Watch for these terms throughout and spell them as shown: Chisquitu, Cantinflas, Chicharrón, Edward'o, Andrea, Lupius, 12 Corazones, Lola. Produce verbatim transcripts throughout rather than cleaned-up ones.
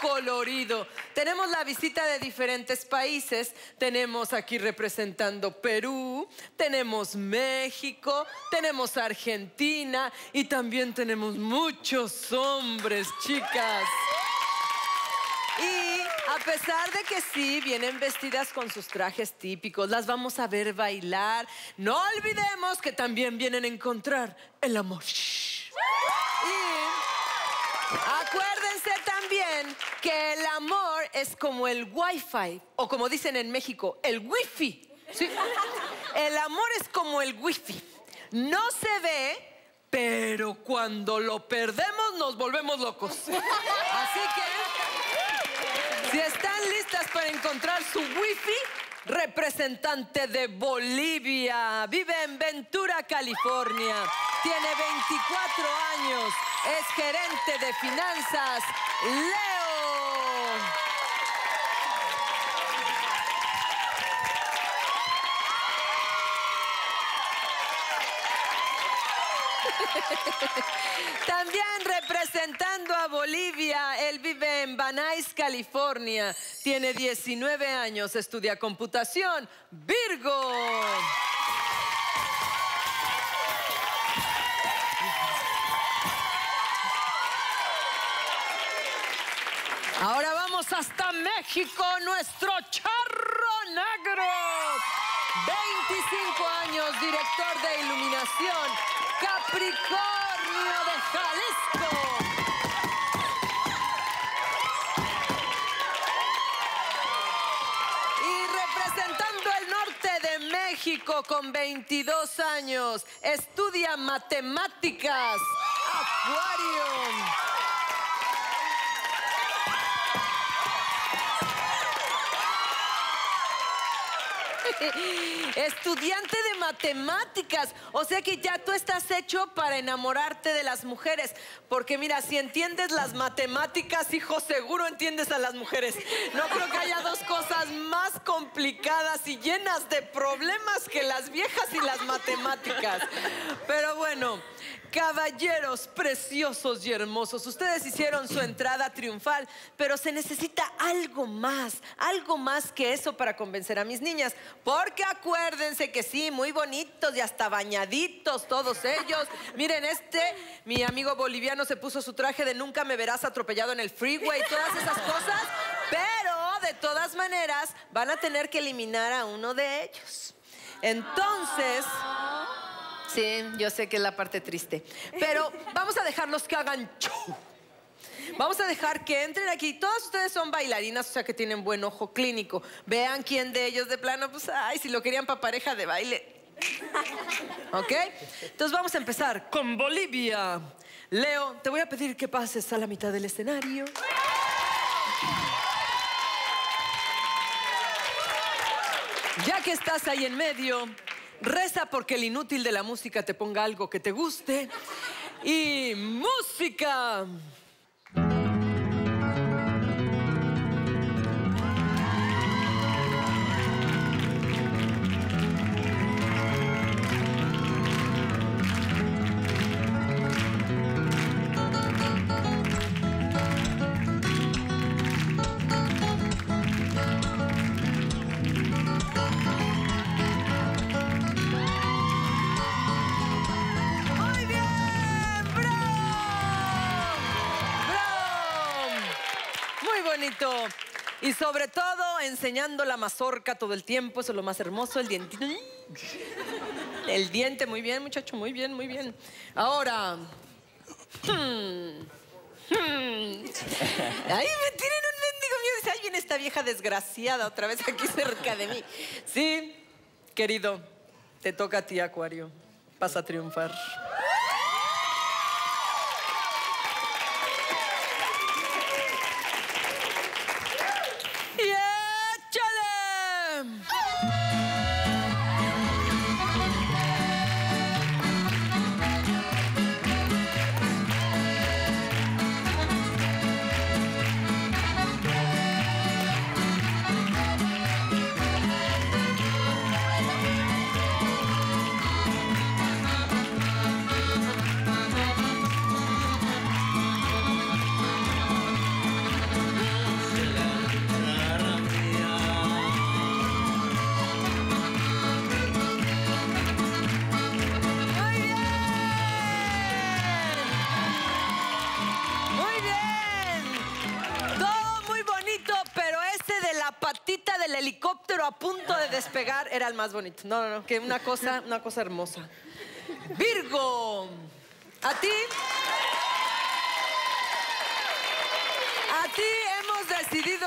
colorido. Tenemos la visita de diferentes países. Tenemos aquí representando Perú, tenemos México, tenemos Argentina y también tenemos muchos hombres, chicas. Y a pesar de que sí, vienen vestidas con sus trajes típicos, las vamos a ver bailar. No olvidemos que también vienen a encontrar el amor. Y acuérdense también que el amor es como el wifi, o como dicen en México, el wifi. ¿Sí? El amor es como el wifi. No se ve, pero cuando lo perdemos nos volvemos locos. Así que... si están listas para encontrar su wifi, representante de Bolivia, vive en Ventura, California, tiene veinticuatro años, es gerente de finanzas, Leo. También representando a Bolivia, él vive en Banais, California. Tiene diecinueve años, estudia computación. Virgo. Ahora vamos hasta México, nuestro charro negro. veinticinco años, director de iluminación. Capricornio de Jalisco. Y representando el norte de México con veintidós años, estudia matemáticas, Acuario. Estudiante de matemáticas. O sea que ya tú estás hecho para enamorarte de las mujeres. Porque mira, si entiendes las matemáticas, hijo, seguro entiendes a las mujeres. No creo que haya dos cosas más complicadas y llenas de problemas que las viejas y las matemáticas. Pero bueno, caballeros preciosos y hermosos, ustedes hicieron su entrada triunfal, pero se necesita algo más, algo más que eso para convencer a mis niñas. Porque acuérdense que sí, muy bonitos y hasta bañaditos todos ellos. Miren, este, mi amigo boliviano se puso su traje de nunca me verás atropellado en el freeway, todas esas cosas. Pero de todas maneras van a tener que eliminar a uno de ellos. Entonces... sí, yo sé que es la parte triste. Pero vamos a dejarlos que hagan show. Vamos a dejar que entren aquí. Todas ustedes son bailarinas, o sea que tienen buen ojo clínico. Vean quién de ellos de plano, pues, ay, si lo querían para pareja de baile. ¿Ok? Entonces vamos a empezar con Bolivia. Leo, te voy a pedir que pases a la mitad del escenario. Ya que estás ahí en medio... reza porque el inútil de la música te ponga algo que te guste. Y música. Y sobre todo, enseñando la mazorca todo el tiempo. Eso es lo más hermoso, el diente. El diente, muy bien, muchacho, muy bien, muy bien. Ahora... hmm. Hmm. Ay, me tienen un mendigo mío. Dice, ay, viene esta vieja desgraciada otra vez aquí cerca de mí. Sí, querido, te toca a ti, Acuario. Vas a triunfar. helicóptero a punto de despegar era el más bonito. No, no, no, que una cosa, una cosa hermosa. Virgo, a ti... A ti hemos decidido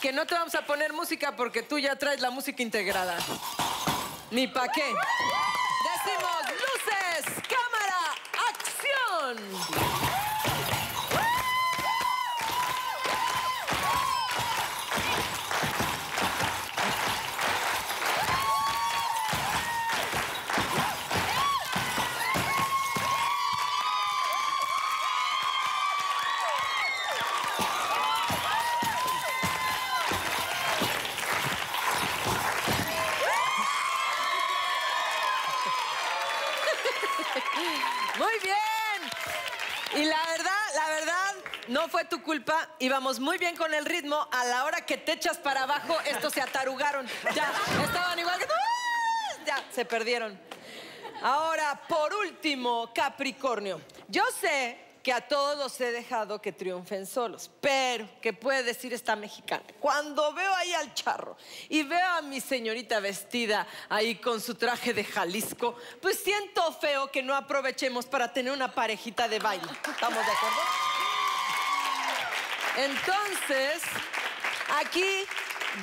que no te vamos a poner música porque tú ya traes la música integrada. Ni pa' qué. Decimos, luces, cámara, acción. Muy bien. Y la verdad, la verdad, no fue tu culpa. Íbamos muy bien con el ritmo. A la hora que te echas para abajo, estos se atarugaron. Ya, estaban igual que tú. Ya, se perdieron. Ahora, por último, Capricornio. Yo sé que a todos los he dejado que triunfen solos, pero ¿qué puede decir esta mexicana? Cuando veo ahí al charro y veo a mi señorita vestida ahí con su traje de Jalisco, pues siento feo que no aprovechemos para tener una parejita de baile. ¿Estamos de acuerdo? Entonces, aquí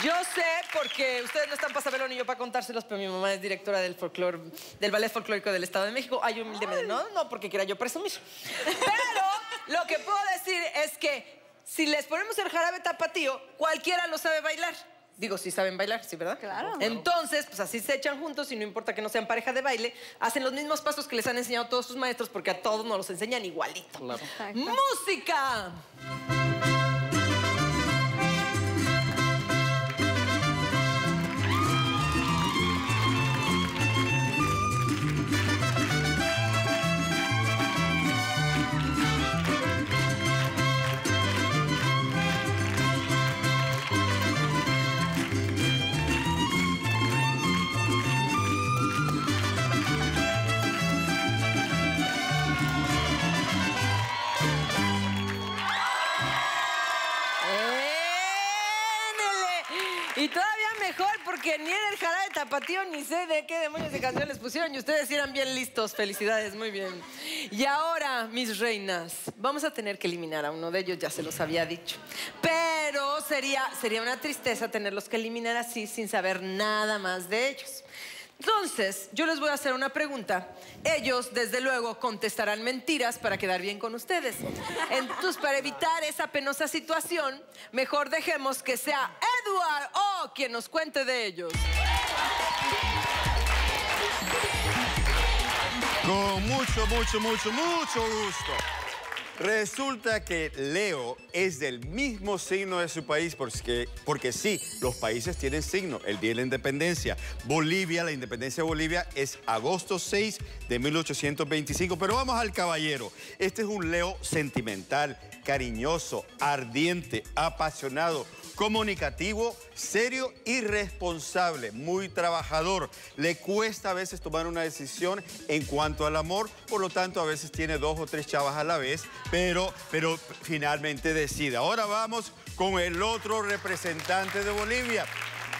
yo sé, porque ustedes no están para saberlo ni yo para contárselos, pero mi mamá es directora del folclore, del Ballet Folclórico del Estado de México. Ay, humildemente, no, no porque quiera yo presumir. Pero lo que puedo decir es que si les ponemos el jarabe tapatío, cualquiera lo sabe bailar. Digo, sí saben bailar, ¿sí, verdad? Claro. Entonces, pues así se echan juntos y no importa que no sean pareja de baile, hacen los mismos pasos que les han enseñado todos sus maestros porque a todos nos los enseñan igualito. Claro. ¡Música! Y todavía mejor, porque ni era el jarabe tapatío, ni sé de qué demonios de canción les pusieron. Y ustedes eran bien listos. Felicidades, muy bien. Y ahora, mis reinas, vamos a tener que eliminar a uno de ellos. Ya se los había dicho. Pero sería, sería una tristeza tenerlos que eliminar así, sin saber nada más de ellos. Entonces, yo les voy a hacer una pregunta. Ellos, desde luego, contestarán mentiras para quedar bien con ustedes. Entonces, para evitar esa penosa situación, mejor dejemos que sea Edward'o quien nos cuente de ellos. Con mucho, mucho, mucho, mucho gusto. Resulta que Leo es del mismo signo de su país, porque, porque sí, los países tienen signo, el Día de la Independencia. Bolivia, la independencia de Bolivia es agosto seis de mil ochocientos veinticinco. Pero vamos al caballero. Este es un Leo sentimental, cariñoso, ardiente, apasionado, comunicativo, serio y responsable, muy trabajador. Le cuesta a veces tomar una decisión en cuanto al amor, por lo tanto a veces tiene dos o tres chavas a la vez, pero, pero finalmente decide. Ahora vamos con el otro representante de Bolivia.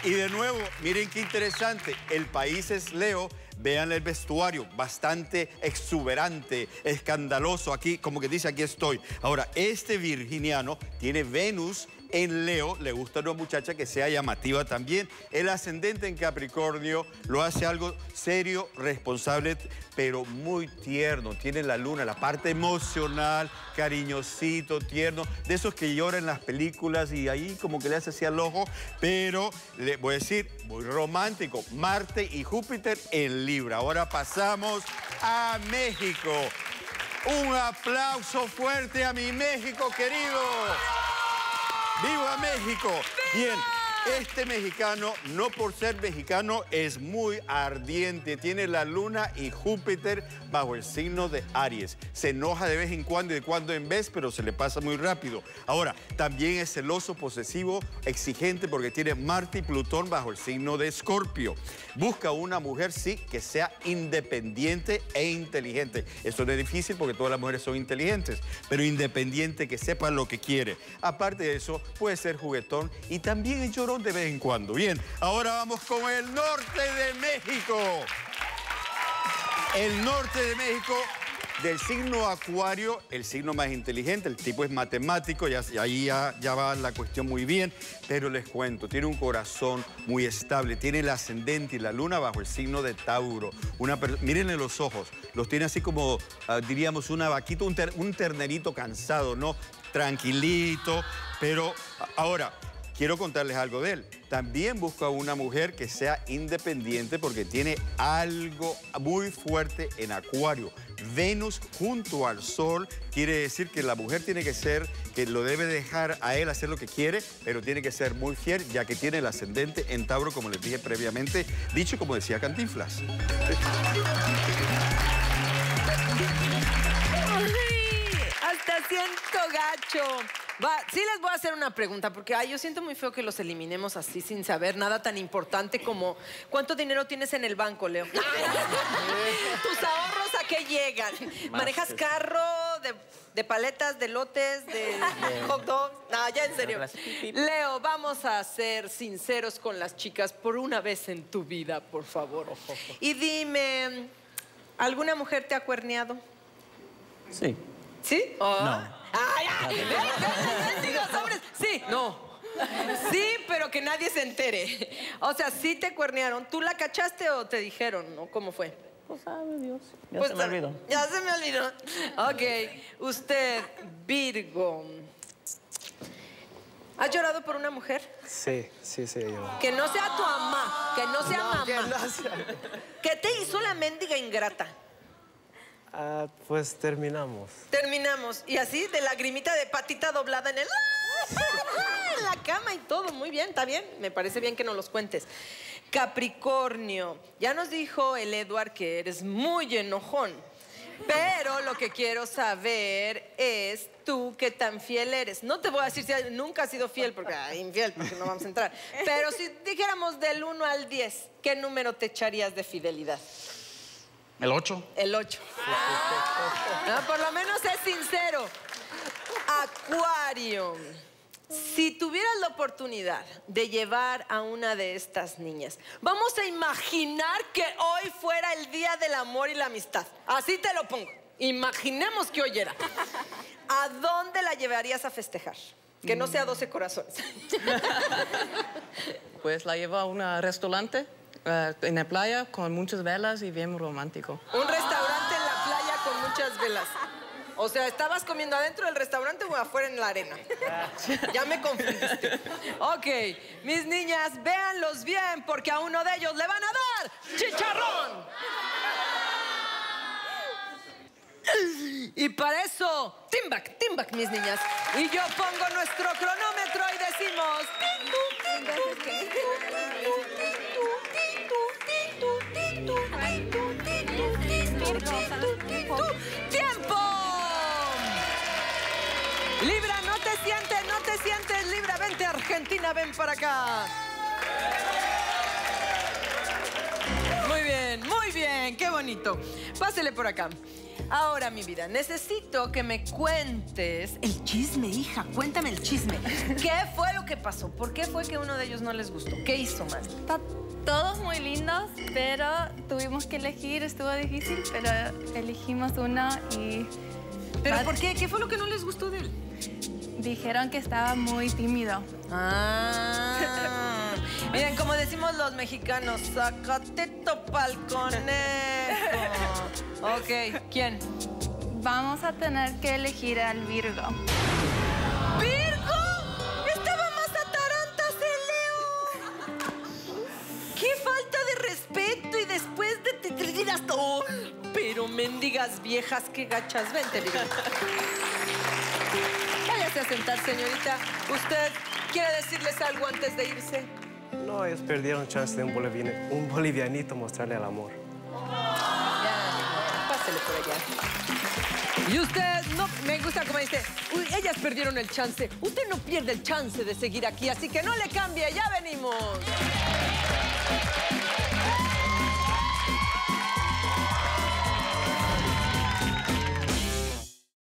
Y de nuevo, miren qué interesante, el país es Leo. Vean el vestuario, bastante exuberante, escandaloso. Aquí, como que dice, aquí estoy. Ahora, este virginiano tiene Venus en Leo. Le gusta una muchacha que sea llamativa también. El ascendente en Capricornio lo hace algo serio, responsable, pero muy tierno. Tiene la luna, la parte emocional, cariñosito, tierno. De esos que lloran en las películas y ahí como que le hace así al ojo. Pero, le voy a decir, muy romántico. Marte y Júpiter en Leo. Libra. Ahora pasamos a México. Un aplauso fuerte a mi México querido. ¡Viva México! Bien, este mexicano, no por ser mexicano, es muy ardiente. Tiene la luna y Júpiter bajo el signo de Aries. Se enoja de vez en cuando y de cuando en vez, pero se le pasa muy rápido. Ahora, también es celoso, posesivo, exigente, porque tiene Marte y Plutón bajo el signo de Escorpio. Busca una mujer, sí, que sea independiente e inteligente. Eso no es difícil porque todas las mujeres son inteligentes, pero independiente, que sepa lo que quiere. Aparte de eso, puede ser juguetón y también es llorón. tiburón de vez en cuando. Bien, ahora vamos con el norte de México. El norte de México, del signo Acuario, el signo más inteligente, el tipo es matemático, ya, ahí ya, ya va la cuestión muy bien, pero les cuento, tiene un corazón muy estable, tiene el ascendente y la luna bajo el signo de Tauro. Una mírenle los ojos, los tiene así como, uh, diríamos, una vaquita, un, ter un ternerito cansado, ¿no? Tranquilito, pero ahora... Quiero contarles algo de él. También busca una mujer que sea independiente porque tiene algo muy fuerte en Acuario. Venus junto al Sol quiere decir que la mujer tiene que ser, que lo debe dejar a él hacer lo que quiere, pero tiene que ser muy fiel, ya que tiene el ascendente en Tauro, como les dije previamente, dicho como decía Cantinflas. Hasta siento gacho. Va, sí les voy a hacer una pregunta, porque ay, yo siento muy feo que los eliminemos así sin saber nada tan importante como ¿cuánto dinero tienes en el banco, Leo? ¿Tus ahorros a qué llegan? Más ¿Manejas carro de, de paletas, de lotes, de hot dogs? No, ya en serio. Leo, vamos a ser sinceros con las chicas por una vez en tu vida, por favor. Y dime, ¿alguna mujer te ha cuerneado? Sí. ¿Sí? Oh. No. ¡Ay, ay! Sí, no. Sí, pero que nadie se entere. O sea, sí te cuernearon. ¿Tú la cachaste o te dijeron? ¿No? ¿Cómo fue? Pues sabe Dios. Ya pues, se me olvidó. Ya se me olvidó. Ok. Usted, Virgo. ¿Has llorado por una mujer? Sí, sí, sí. Yo. Que no sea tu mamá. Que no sea no, mamá. Que no sea... ¿Qué te hizo la mendiga ingrata? Ah, pues terminamos. Terminamos. Y así, de lagrimita de patita doblada en el... en la cama y todo. Muy bien, ¿está bien? Me parece bien que nos los cuentes. Capricornio. Ya nos dijo el Edward que eres muy enojón. Pero lo que quiero saber es tú qué tan fiel eres. No te voy a decir si nunca has sido fiel, porque ah, infiel, porque no vamos a entrar. Pero si dijéramos del uno al diez, ¿qué número te echarías de fidelidad? ¿El ocho? El ocho. Ah, por lo menos es sincero. Acuario, si tuvieras la oportunidad de llevar a una de estas niñas, vamos a imaginar que hoy fuera el día del amor y la amistad. Así te lo pongo. Imaginemos que hoy era. ¿A dónde la llevarías a festejar? Que no sea doce corazones. Pues la llevo a un restaurante. Uh, en la playa con muchas velas y bien romántico. Un restaurante en la playa con muchas velas. O sea, ¿estabas comiendo adentro del restaurante o afuera en la arena? Ya me confundiste. Ok, mis niñas, véanlos bien porque a uno de ellos le van a dar chicharrón. Y para eso, timbac, timbac, mis niñas. Y yo pongo nuestro cronómetro y decimos... Timbu, timbu, timbu, timbu. ¡Tiempo! Libra, no te sientes, no te sientes, Libra. Vente, Argentina, ven para acá. Muy bien, muy bien, qué bonito. Pásele por acá. Ahora, mi vida, necesito que me cuentes... El chisme, hija, cuéntame el chisme. ¿Qué fue lo que pasó? ¿Por qué fue que uno de ellos no les gustó? ¿Qué hizo más? Todos muy lindos, pero tuvimos que elegir, estuvo difícil, pero elegimos una y... ¿Pero por qué? ¿Qué fue lo que no les gustó de él? Dijeron que estaba muy tímido. Ah. Miren, como decimos los mexicanos, sácate topal conejo. Ok, ¿quién? Vamos a tener que elegir al Virgo. ¡Virgo! ¡Estaba más atarantas el Leo! ¡Qué falta de respeto! Y después de te, te dirás... ¡Oh! Pero mendigas viejas, qué gachas. Vente, Virgo. Váyase a sentar, señorita. ¿Usted quiere decirles algo antes de irse? No, ellos perdieron chance de un, bolivian, un bolivianito mostrarle el amor. Por allá. Y usted, no, me gusta como dice, uy, ellas perdieron el chance. Usted no pierde el chance de seguir aquí, así que no le cambie, ya venimos.